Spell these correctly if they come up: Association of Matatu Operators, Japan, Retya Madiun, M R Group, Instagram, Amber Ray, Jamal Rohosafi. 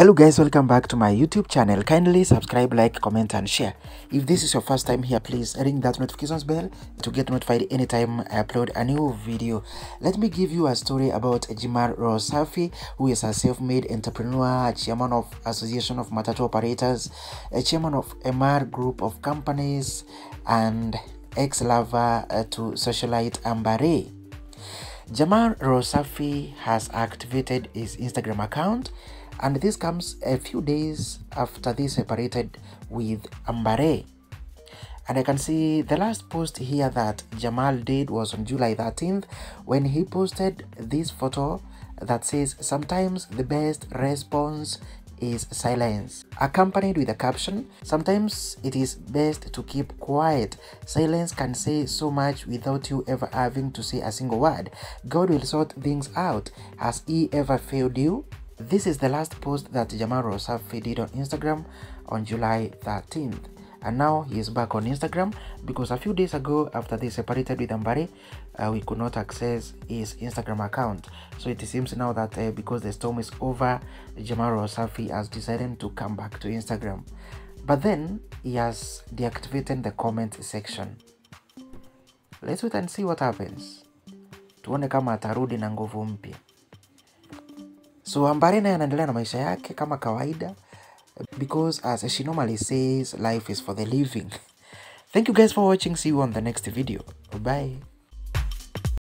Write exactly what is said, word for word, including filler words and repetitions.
Hello guys, welcome back to my YouTube channel. Kindly subscribe, like, comment and share. If this is your first time here, please ring that notifications bell to get notified anytime I upload a new video. Let me give you a story about Jamal Rohosafi, who is a self-made entrepreneur, chairman of Association of Matatu Operators, a chairman of M R Group of Companies, and ex-lover to socialite Amber Ray. Jamal Rohosafi has activated his Instagram account, and this comes a few days after they separated with Amber Ray. And I can see the last post here that Jamal did was on July thirteenth, when he posted this photo that says, "Sometimes the best response is silence," accompanied with a caption, "Sometimes it is best to keep quiet. Silence can say so much without you ever having to say a single word. God will sort things out. Has he ever failed you?" This is the last post that Jamal Rohosafi did on Instagram on July thirteenth, and now he is back on Instagram because a few days ago, after they separated with Amber Ray, uh, we could not access his Instagram account. So it seems now that uh, because the storm is over, Jamal Rohosafi has decided to come back to Instagram, but then he has deactivated the comment section. Let's wait and see what happens, tuone kama atarudi na nguvu mpya. So Amber Ray naye anaendelea na maisha yake kama kawaida, because as she normally says, life is for the living. Thank you guys for watching. See you on the next video. Bye.